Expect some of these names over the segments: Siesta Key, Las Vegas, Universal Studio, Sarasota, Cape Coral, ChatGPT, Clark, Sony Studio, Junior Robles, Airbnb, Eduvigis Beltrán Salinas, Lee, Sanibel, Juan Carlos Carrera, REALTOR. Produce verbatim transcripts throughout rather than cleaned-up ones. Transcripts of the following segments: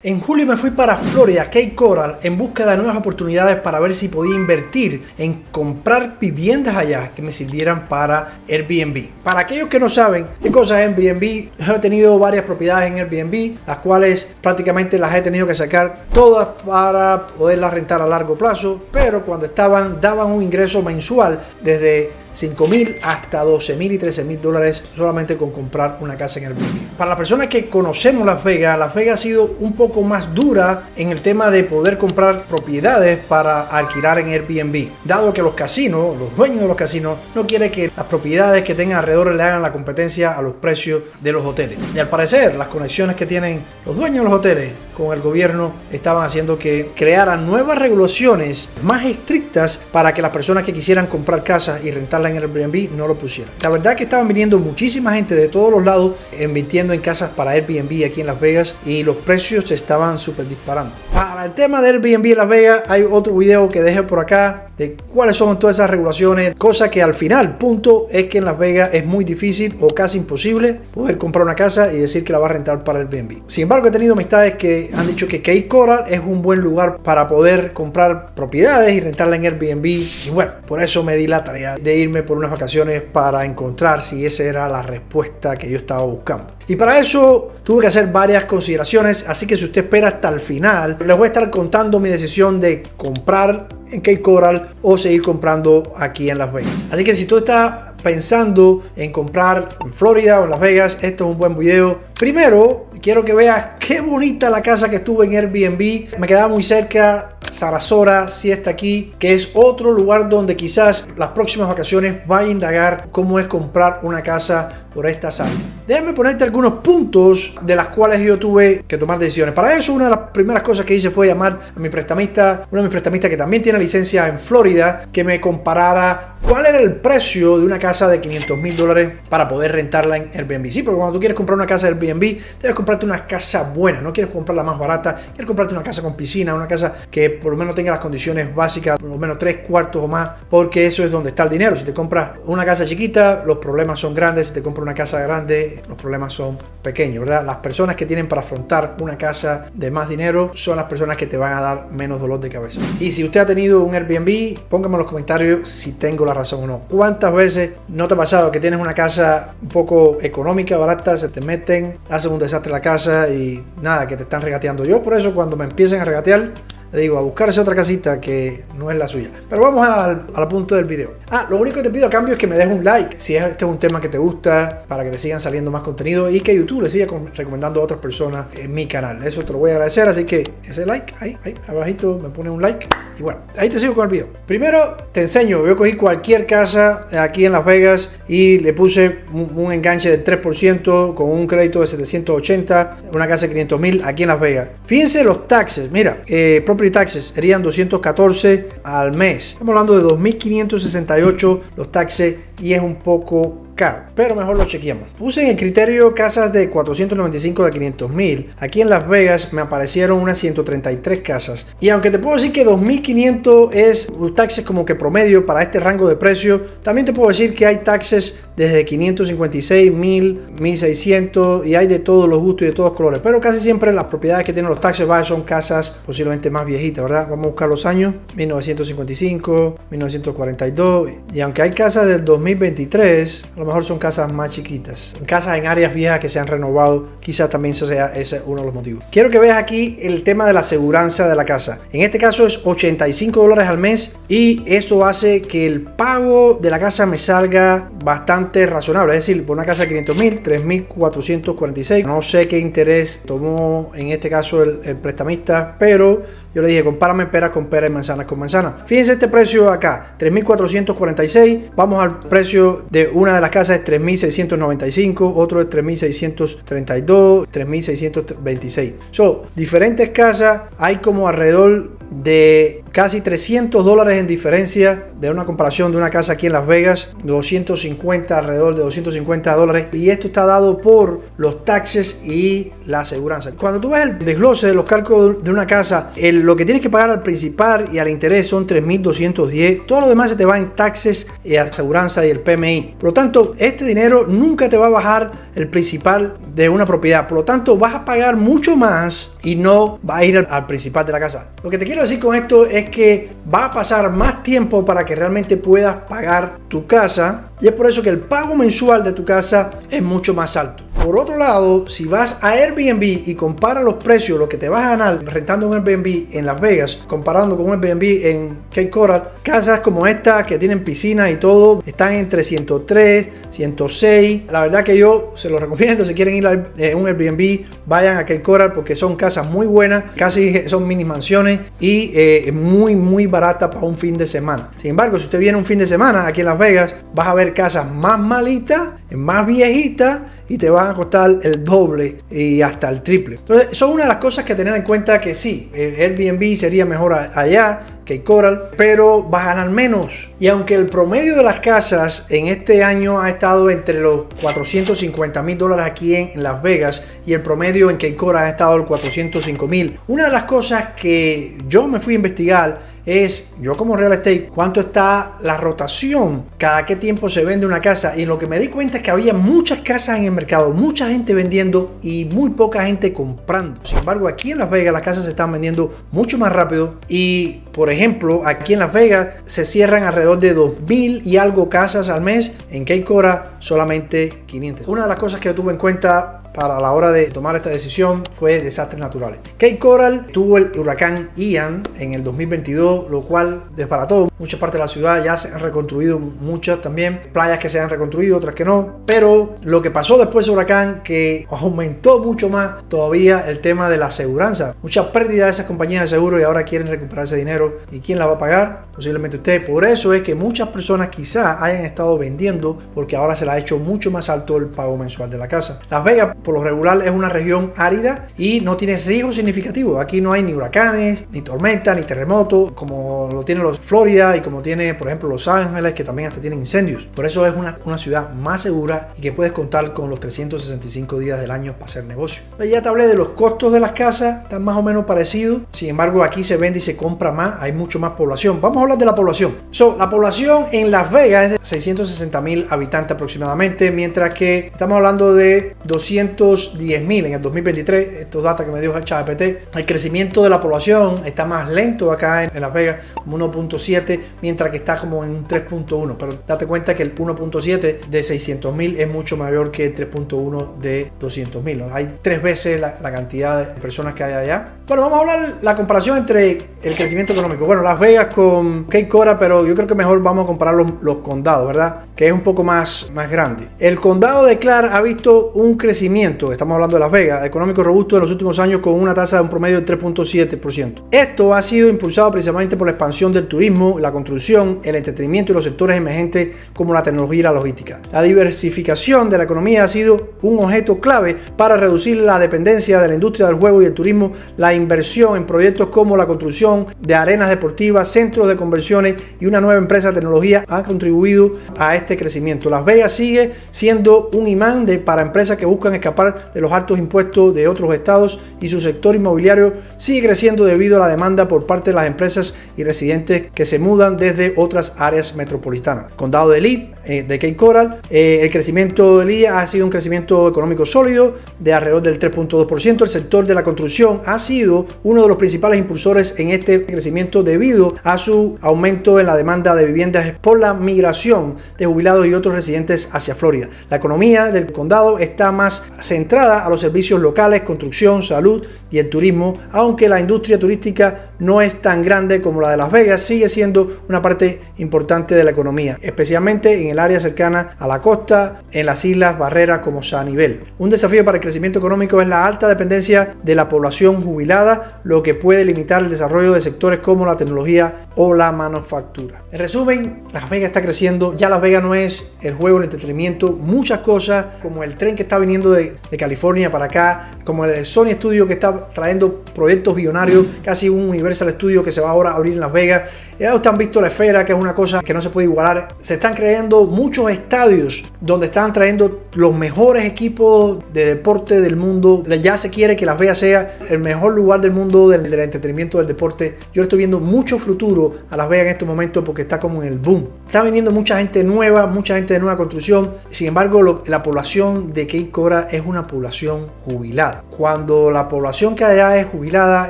En julio me fui para Florida, Cape Coral, en busca de nuevas oportunidades para ver si podía invertir en comprar viviendas allá que me sirvieran para Airbnb. Para aquellos que no saben qué cosa es Airbnb, yo he tenido varias propiedades en Airbnb, las cuales prácticamente las he tenido que sacar todas para poderlas rentar a largo plazo, pero cuando estaban daban un ingreso mensual desde cinco mil hasta doce mil y trece mil dólares solamente con comprar una casa en Airbnb. Para las personas que conocemos Las Vegas, Las Vegas ha sido un poco más dura en el tema de poder comprar propiedades para alquilar en Airbnb, dado que los casinos, los dueños de los casinos, no quieren que las propiedades que tengan alrededor le hagan la competencia a los precios de los hoteles. Y al parecer, las conexiones que tienen los dueños de los hoteles con el gobierno estaban haciendo que crearan nuevas regulaciones más estrictas para que las personas que quisieran comprar casas y rentarlas en Airbnb no lo pusieron. La verdad que estaban viniendo muchísima gente de todos los lados invirtiendo en casas para Airbnb aquí en Las Vegas y los precios se estaban súper disparando. Para el tema de Airbnb en Las Vegas hay otro video que dejé por acá de cuáles son todas esas regulaciones, cosa que al final punto es que en Las Vegas es muy difícil o casi imposible poder comprar una casa y decir que la va a rentar para Airbnb. Sin embargo, he tenido amistades que han dicho que Cape Coral es un buen lugar para poder comprar propiedades y rentarla en Airbnb, y bueno, por eso me di la tarea de irme por unas vacaciones para encontrar si esa era la respuesta que yo estaba buscando. Y para eso tuve que hacer varias consideraciones, así que si usted espera hasta el final, les voy a estar contando mi decisión de comprar en Cape Coral o seguir comprando aquí en Las Vegas. Así que si tú estás pensando en comprar en Florida o en Las Vegas, este es un buen video. Primero, quiero que veas qué bonita la casa que estuve en Airbnb. Me quedaba muy cerca Sarasota, Siesta Key, que es otro lugar donde quizás las próximas vacaciones va a indagar cómo es comprar una casa por esta zona. Déjame ponerte algunos puntos de las cuales yo tuve que tomar decisiones. Para eso, una de las primeras cosas que hice fue llamar a mi prestamista, uno de mis prestamistas que también tiene licencia en Florida, que me comparara cuál era el precio de una casa de quinientos mil dólares para poder rentarla en Airbnb. Sí, porque cuando tú quieres comprar una casa de Airbnb, debes comprarte una casa buena, no quieres comprar la más barata, quieres comprarte una casa con piscina, una casa que por lo menos tenga las condiciones básicas, por lo menos tres cuartos o más, porque eso es donde está el dinero. Si te compras una casa chiquita, los problemas son grandes. Si te compras una casa grande, los problemas son pequeños, ¿verdad? Las personas que tienen para afrontar una casa de más dinero son las personas que te van a dar menos dolor de cabeza. Y si usted ha tenido un Airbnb, póngame en los comentarios si tengo la razón o no. ¿Cuántas veces no te ha pasado que tienes una casa un poco económica, barata, se te meten, hacen un desastre la casa y nada, que te están regateando? Yo por eso, cuando me empiecen a regatear, le digo a buscarse otra casita que no es la suya. Pero vamos al, al punto del video. Ah, lo único que te pido a cambio es que me des un like si este es un tema que te gusta, para que te sigan saliendo más contenido y que YouTube le siga recomendando a otras personas en mi canal. Eso te lo voy a agradecer, así que ese like, ahí, ahí, abajito me pone un like. Y bueno, ahí te sigo con el video. Primero te enseño, yo cogí cualquier casa aquí en Las Vegas y le puse un, un enganche del tres por ciento con un crédito de setecientos ochenta, una casa de quinientos mil aquí en Las Vegas. Fíjense los taxes, mira, eh, property taxes serían doscientos catorce al mes. Estamos hablando de dos mil quinientos sesenta y ocho los taxes y es un poco caro, pero mejor lo chequeamos. Puse en el criterio casas de cuatrocientos noventa y cinco a quinientos mil. Aquí en Las Vegas me aparecieron unas ciento treinta y tres casas. Y aunque te puedo decir que dos mil quinientos es un taxes como que promedio para este rango de precio, también te puedo decir que hay taxes desde quinientos cincuenta y seis, mil, mil seiscientos y hay de todos los gustos y de todos los colores. Pero casi siempre las propiedades que tienen los taxes bajas son casas posiblemente más viejitas, ¿verdad? Vamos a buscar los años mil novecientos cincuenta y cinco, mil novecientos cuarenta y dos. Y aunque hay casas del dos mil veintitrés, a lo mejor son casas más chiquitas, casas en áreas viejas que se han renovado, quizás también sea ese uno de los motivos. Quiero que veas aquí el tema de la aseguranza de la casa. En este caso es ochenta y cinco dólares al mes y eso hace que el pago de la casa me salga bastante razonable. Es decir, por una casa de quinientos mil, tres mil cuatrocientos cuarenta y seis. No sé qué interés tomó en este caso el, el prestamista, pero yo le dije, compárame pera con pera y manzanas con manzanas. Fíjense este precio acá, tres mil cuatrocientos cuarenta y seis. Vamos al precio de una de las casas, es tres mil seiscientos noventa y cinco, otro es tres mil seiscientos treinta y dos, tres mil seiscientos veintiséis. Son diferentes casas, hay como alrededor de casi trescientos dólares en diferencia de una comparación de una casa aquí en Las Vegas, doscientos cincuenta, alrededor de doscientos cincuenta dólares, y esto está dado por los taxes y la aseguranza. Cuando tú ves el desglose de los cálculos de una casa, el, lo que tienes que pagar al principal y al interés son tres mil doscientos diez, todo lo demás se te va en taxes y aseguranza y el P M I. Por lo tanto, este dinero nunca te va a bajar el principal de una propiedad, por lo tanto vas a pagar mucho más y no va a ir al, al principal de la casa. Lo que te quiero decir con esto es que va a pasar más tiempo para que realmente puedas pagar tu casa, y es por eso que el pago mensual de tu casa es mucho más alto. Por otro lado, si vas a Airbnb y comparas los precios, lo que te vas a ganar rentando un Airbnb en Las Vegas, comparando con un Airbnb en Cape Coral, casas como esta que tienen piscina y todo, están entre ciento tres, ciento seis. La verdad que yo se los recomiendo. Si quieren ir a un Airbnb, vayan a Cape Coral porque son casas muy buenas, casi son mini mansiones y eh, muy, muy baratas para un fin de semana. Sin embargo, si usted viene un fin de semana aquí en Las Vegas, vas a ver casas más malitas, más viejitas, y te van a costar el doble y hasta el triple. Entonces, son una de las cosas que tener en cuenta, que sí, Airbnb sería mejor allá Cape Coral, pero vas a ganar menos. Y aunque el promedio de las casas en este año ha estado entre los cuatrocientos cincuenta mil dólares aquí en Las Vegas y el promedio en Cape Coral ha estado el cuatrocientos cinco mil, una de las cosas que yo me fui a investigar es, yo como real estate, cuánto está la rotación, cada qué tiempo se vende una casa, y lo que me di cuenta es que había muchas casas en el mercado, mucha gente vendiendo y muy poca gente comprando. Sin embargo, aquí en Las Vegas las casas se están vendiendo mucho más rápido, y por ejemplo, aquí en Las Vegas se cierran alrededor de dos mil y algo casas al mes, en Cape Coral solamente quinientas. Una de las cosas que yo tuve en cuenta para la hora de tomar esta decisión fue desastres naturales. Cape Coral tuvo el huracán Ian en el dos mil veintidós, lo cual desbarató muchas partes de la ciudad. Ya se han reconstruido muchas también, playas que se han reconstruido, otras que no, pero lo que pasó después del huracán, que aumentó mucho más todavía el tema de la aseguranza, muchas pérdidas de esas compañías de seguro, y ahora quieren recuperar ese dinero, y quién la va a pagar, posiblemente usted. Por eso es que muchas personas quizás hayan estado vendiendo, porque ahora se le ha hecho mucho más alto el pago mensual de la casa. Las Vegas por lo regular es una región árida y no tiene riesgo significativo. Aquí no hay ni huracanes, ni tormentas, ni terremotos, como lo tienen los Florida y como tiene, por ejemplo, Los Ángeles, que también hasta tienen incendios. Por eso es una, una ciudad más segura y que puedes contar con los trescientos sesenta y cinco días del año para hacer negocio. Ya te hablé de los costos de las casas, están más o menos parecidos. Sin embargo, aquí se vende y se compra más, hay mucho más población. Vamos a hablar de la población. So, la población en Las Vegas es de seiscientos sesenta mil habitantes aproximadamente, mientras que estamos hablando de doscientos diez mil en el dos mil veintitrés, estos datos que me dio ChatGPT. El crecimiento de la población está más lento acá en Las Vegas, como uno punto siete, mientras que está como en un tres punto uno, pero date cuenta que el uno punto siete de seiscientos mil es mucho mayor que el tres punto uno de doscientos mil, ¿no? Hay tres veces la, la cantidad de personas que hay allá. Bueno, vamos a hablar la comparación entre el crecimiento económico, bueno, Las Vegas con Cape Coral, pero yo creo que mejor vamos a comparar los, los condados, ¿verdad? Que es un poco más, más grande. El condado de Clark ha visto un crecimiento, estamos hablando de Las Vegas, económico robusto en los últimos años, con una tasa de un promedio del tres punto siete por ciento. Esto ha sido impulsado principalmente por la expansión del turismo, la construcción, el entretenimiento y los sectores emergentes como la tecnología y la logística. La diversificación de la economía ha sido un objeto clave para reducir la dependencia de la industria del juego y del turismo. La inversión en proyectos como la construcción de arenas deportivas, centros de conversiones y una nueva empresa de tecnología han contribuido a este crecimiento. Las Vegas sigue siendo un imán de, para empresas que buscan escapar de los altos impuestos de otros estados, y su sector inmobiliario sigue creciendo debido a la demanda por parte de las empresas y residentes que se mudan desde otras áreas metropolitanas. Condado de Lee, eh, de Cape Coral, eh, el crecimiento de Lee ha sido un crecimiento económico sólido de alrededor del tres punto dos por ciento. El sector de la construcción ha sido uno de los principales impulsores en este crecimiento debido a su aumento en la demanda de viviendas por la migración de jubilados y otros residentes hacia Florida. La economía del condado está más centrada a los servicios locales, construcción, salud y el turismo, aunque la industria turística no es tan grande como la de Las Vegas, sigue siendo una parte importante de la economía, especialmente en el área cercana a la costa, en las islas barreras como Sanibel. Un desafío para el crecimiento económico es la alta dependencia de la población jubilada, lo que puede limitar el desarrollo de sectores como la tecnología o la manufactura. En resumen, Las Vegas está creciendo, ya Las Vegas no es el juego, el entretenimiento, muchas cosas como el tren que está viniendo de de California para acá, como el Sony Studio que está estar trayendo proyectos billonarios, casi un Universal Studio que se va ahora a abrir en Las Vegas. Ya ustedes han visto la esfera, que es una cosa que no se puede igualar. Se están creando muchos estadios donde están trayendo los mejores equipos de deporte del mundo. Ya se quiere que Las Vegas sea el mejor lugar del mundo del, del entretenimiento, del deporte. Yo estoy viendo mucho futuro a Las Vegas en estos momentos porque está como en el boom. Está viniendo mucha gente nueva, mucha gente de nueva construcción. Sin embargo, lo, la población de Cape Coral es una población jubilada. Cuando la población que allá es jubilada,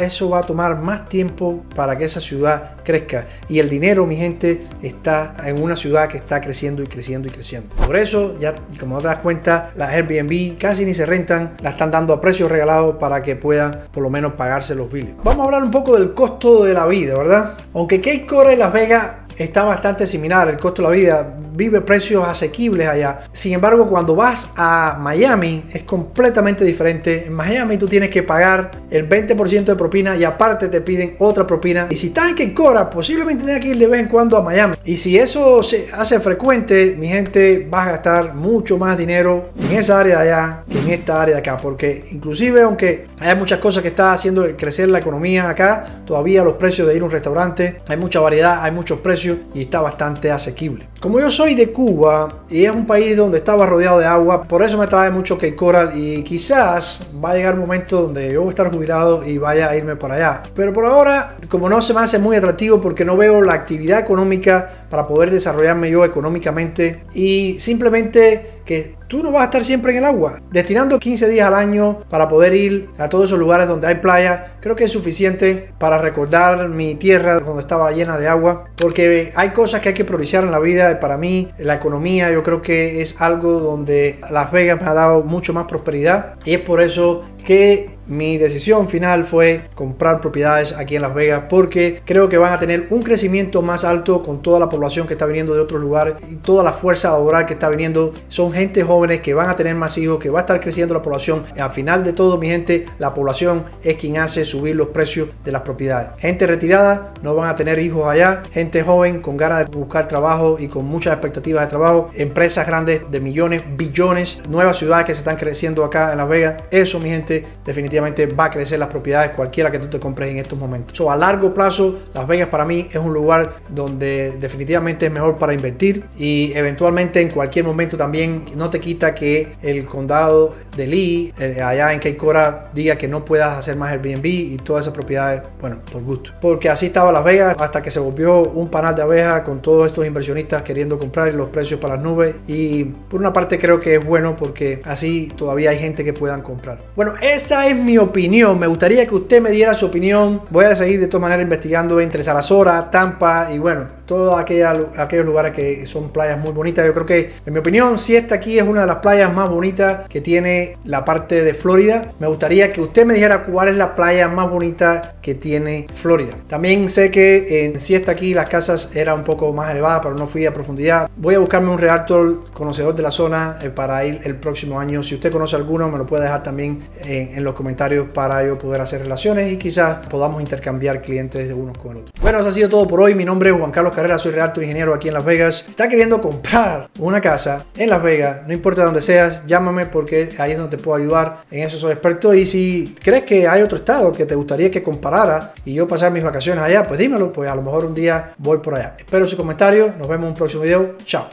eso va a tomar más tiempo para que esa ciudad crezca. Y el dinero, mi gente, está en una ciudad que está creciendo y creciendo y creciendo. Por eso, ya como te das cuenta, las Airbnb casi ni se rentan, las están dando a precios regalados para que puedan por lo menos pagarse los biles. Vamos a hablar un poco del costo de la vida, ¿verdad? Aunque Cape Coral y Las Vegas está bastante similar, el costo de la vida, vive precios asequibles allá. Sin embargo, cuando vas a Miami es completamente diferente. En Miami tú tienes que pagar el veinte por ciento de propina y aparte te piden otra propina. Y si estás en Cape Coral, posiblemente tengas que ir de vez en cuando a Miami. Y si eso se hace frecuente, mi gente, vas a gastar mucho más dinero en esa área de allá que en esta área de acá. Porque inclusive, aunque hay muchas cosas que está haciendo crecer la economía acá, todavía los precios de ir a un restaurante, hay mucha variedad, hay muchos precios y está bastante asequible. Como yo soy de Cuba y es un país donde estaba rodeado de agua, por eso me trae mucho Cape Coral, y quizás va a llegar un momento donde yo voy a estar jubilado y vaya a irme para allá. Pero por ahora, como no se me hace muy atractivo porque no veo la actividad económica para poder desarrollarme yo económicamente, y simplemente que tú no vas a estar siempre en el agua. Destinando quince días al año para poder ir a todos esos lugares donde hay playa, creo que es suficiente para recordar mi tierra donde estaba llena de agua, porque hay cosas que hay que priorizar en la vida. Para mí, la economía, yo creo que es algo donde Las Vegas me ha dado mucho más prosperidad, y es por eso que mi decisión final fue comprar propiedades aquí en Las Vegas, porque creo que van a tener un crecimiento más alto con toda la población que está viniendo de otros lugares y toda la fuerza laboral que está viniendo. Son gente jóvenes que van a tener más hijos, que va a estar creciendo la población. Y al final de todo, mi gente, la población es quien hace subir los precios de las propiedades. Gente retirada no van a tener hijos allá, gente joven con ganas de buscar trabajo y con muchas expectativas de trabajo, empresas grandes de millones, billones, nuevas ciudades que se están creciendo acá en Las Vegas. Eso, mi gente, definitivamente va a crecer las propiedades, cualquiera que tú te compres en estos momentos. So, a largo plazo, Las Vegas para mí es un lugar donde definitivamente es mejor para invertir, y eventualmente en cualquier momento también no te quita que el condado de Lee, eh, allá en Cape Coral, diga que no puedas hacer más Airbnb y todas esas propiedades, bueno, por gusto. Porque así estaba Las Vegas hasta que se volvió un panal de abeja con todos estos inversionistas queriendo comprar los precios para las nubes, y por una parte creo que es bueno porque así todavía hay gente que puedan comprar. Bueno, esa es mi mi opinión. Me gustaría que usted me diera su opinión. Voy a seguir de todas maneras investigando entre Sarasota, Tampa y bueno, todos aquellos lugares que son playas muy bonitas. Yo creo que, en mi opinión, Siesta Key es una de las playas más bonitas que tiene la parte de Florida. Me gustaría que usted me dijera cuál es la playa más bonita que tiene Florida. También sé que en Siesta Key las casas eran un poco más elevadas, pero no fui a profundidad. Voy a buscarme un realtor conocedor de la zona eh, para ir el próximo año. Si usted conoce alguno, me lo puede dejar también en, en los comentarios para yo poder hacer relaciones y quizás podamos intercambiar clientes de unos con el otro. Bueno, eso ha sido todo por hoy. Mi nombre es Juan Carlos Carrera, soy realtor ingeniero aquí en Las Vegas. Si estás queriendo comprar una casa en Las Vegas, no importa dónde seas, llámame porque ahí es donde te puedo ayudar. En eso soy experto, y si crees que hay otro estado que te gustaría que comparara y yo pasar mis vacaciones allá, pues dímelo, pues a lo mejor un día voy por allá. Espero sus comentarios, nos vemos en un próximo video. Chao.